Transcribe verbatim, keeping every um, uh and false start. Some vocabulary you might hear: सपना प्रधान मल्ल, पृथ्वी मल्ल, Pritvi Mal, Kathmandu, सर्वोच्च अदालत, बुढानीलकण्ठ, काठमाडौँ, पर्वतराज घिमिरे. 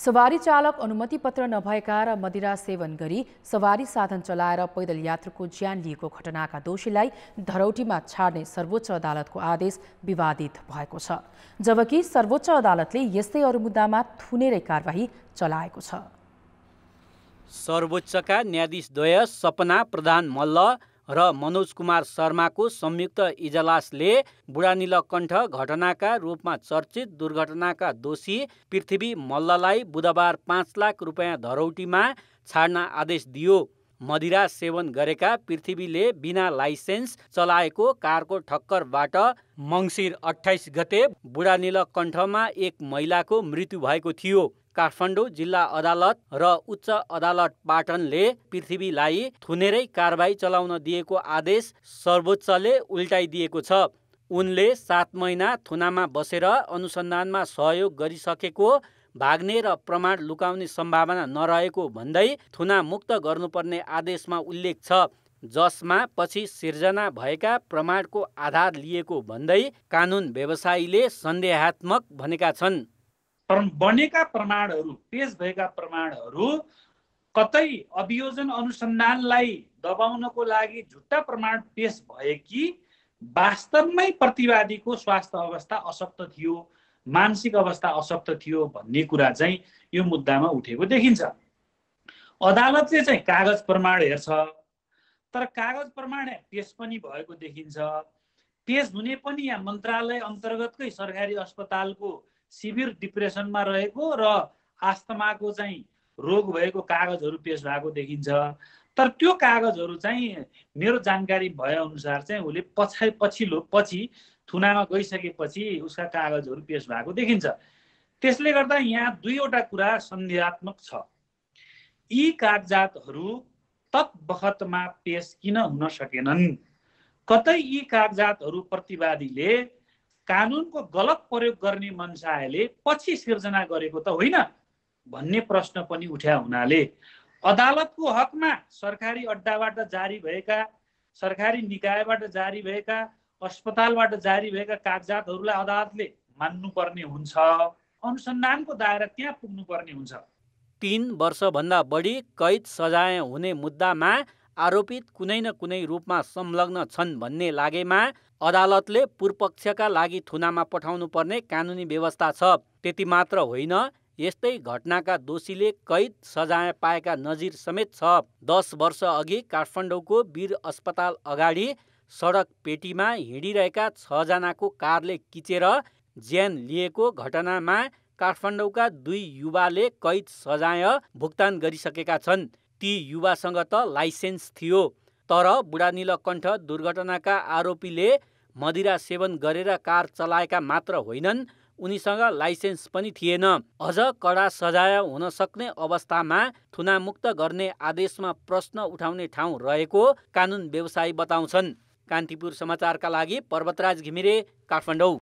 सवारी चालक अनुमति पत्र नभएका र मदिरा सेवन गरी सवारी साधन चलाएर पैदल यात्रुको ज्यान लिएको घटनाका दोषीलाई धरौटीमा छाड्ने सर्वोच्च अदालतको आदेश विवादित भएको छ, जबकि सर्वोच्च अदालतले यस्तै अरू मुद्दामा थुनेरै कारबाही चलाएको छ। सर्वोच्चका न्यायाधीशद्वय सपना प्रधान मल्ल र मनोज कुमार शर्माको संयुक्त इजलासले बुढानीलकण्ठ घटनाका रूपमा चर्चित दुर्घटनाका दोषी पृथ्वी मल्ललाई बुधबार पाँच लाख रुपैयाँ धरौटीमा छाड्न आदेश दियो। मदिरा सेवन गरेका पृथ्वीले बिना लाइसेन्स चलाएको कारको ठक्करबाट मङ्सिर अट्ठाइस गते बुढानीलकण्ठमा एक महिलाको मृत्यु भएको थियो। काठमाडौँ जिल्ला अदालत र उच्च अदालत पाटनले पृथ्वीलाई थुनेरै कारबाही चलाउन दिएको आदेश सर्वोच्चले उल्टाइदिएको छ। उनले सात महिना थुनामा बसेर अनुसन्धानमा सहयोग गरिसकेको, भाग्ने र प्रमाण लुकाउने सम्भावना नरहेको भन्दै थुना मुक्त गर्नुपर्ने आदेशमा उल्लेख छ, जसमा पछि सिर्जना भएका प्रमाणको आधार लिएको भन्दै कानुन व्यवसायीले सन्देहात्मक भनेका छन्। बनेका प्रमाणहरू, पेश भएका प्रमाणहरू कतै अभियोजन अनुसन्धानलाई दबाउनको लागि झुट्टा प्रमाण पेश भए कि वास्तवमै प्रतिवादीको स्वास्थ्य अवस्था अशक्त थियो, मानसिक अवस्था अशक्त थियो भन्ने कुरा चाहिँ यो मुद्दामा उठेको देखिन्छ। अदालतले चाहिँ कागज प्रमाण हेर्छ, तर कागज प्रमाण पेश पनि भएको देखिन्छ। पेश हुने पनि यहाँ मन्त्रालय अन्तर्गतकै सरकारी अस्पतालको शिविर डिप्रेसनमा रहेको र आस्थमाको चाहिँ रोग भएको कागजहरू पेश भएको देखिन्छ, तर त्यो कागजहरू चाहिँ मेरो जानकारी भए अनुसार चाहिँ उसले पछाडि पछिल्लो पछि थुनामा गइसकेपछि उसका कागजहरू पेश भएको देखिन्छ। त्यसले गर्दा यहाँ दुईवटा कुरा सन्देहात्मक छ। यी कागजातहरू तत्बखतमा पेश किन हुन सकेनन्? कतै यी कागजातहरू प्रतिवादीले कानुनको गलत प्रयोग गर्ने मनसायले पछि सिर्जना गरेको त होइन भन्ने प्रश्न पनि उठ्या हुनाले अदालतको हकमा सरकारी अड्डाबाट जारी भएका, सरकारी निकायबाट जारी भएका, अस्पतालबाट जारी भएका कागजातहरूलाई अदालतले मान्नुपर्ने हुन्छ, अनुसन्धानको दायरा त्यहाँ पुग्नुपर्ने हुन्छ। तीन वर्षभन्दा बढी कैद सजाय हुने मुद्दामा आरोपित कुनै न कुनै रूपमा संलग्न छन् भन्ने लागेमा अदालतले पूर्वपक्षका लागि थुनामा पठाउनु पर्ने कानुनी व्यवस्था छ। त्यति मात्र होइन, यस्तै घटनाका दोषीले कैद सजाय पाएका नजिर समेत छ। दस वर्ष अघि काठमाडौँको बीर अस्पताल अगाडि सडक पेटीमा हिँडिरहेका छजनाको कारले किचेर ज्यान लिएको घटनामा काठमाडौँका दुई युवाले कैद सजाय भुक्तान गरिसकेका छन्। ती युवासँग त लाइसेन्स थियो, तर बुढानीलकण्ठ दुर्घटनाका आरोपीले मदिरा सेवन गरेर कार चलाएका मात्र होइनन्, उनीसँग लाइसेन्स पनि थिएन। अझ कडा सजाय हुन सक्ने अवस्थामा थुनामुक्त गर्ने आदेशमा प्रश्न उठाउने ठाउँ रहेको कानुन व्यवसायी बताउँछन्। कान्तिपुर समाचारका लागि पर्वतराज घिमिरे, काठमाडौँ।